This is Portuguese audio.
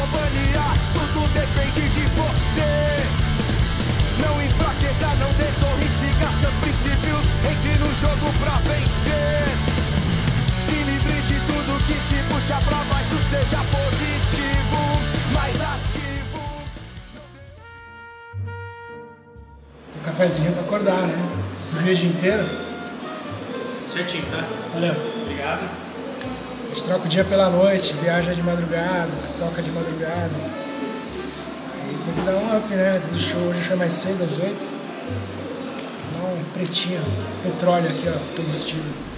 companhia, tudo depende de você. Não enfraqueça, não desonre, siga seus princípios, entre no jogo pra vencer. Se livre de tudo que te puxa pra baixo, seja positivo, mais ativo. Um cafezinho pra acordar, né? Dormi o dia inteiro. Certinho, tá? Valeu. Obrigado. A gente troca o dia pela noite, viaja de madrugada, toca de madrugada. Aí tem que dar um up, né? Antes do show, hoje o show é mais cedo, às 8. Dá um pretinho, petróleo aqui, ó, combustível.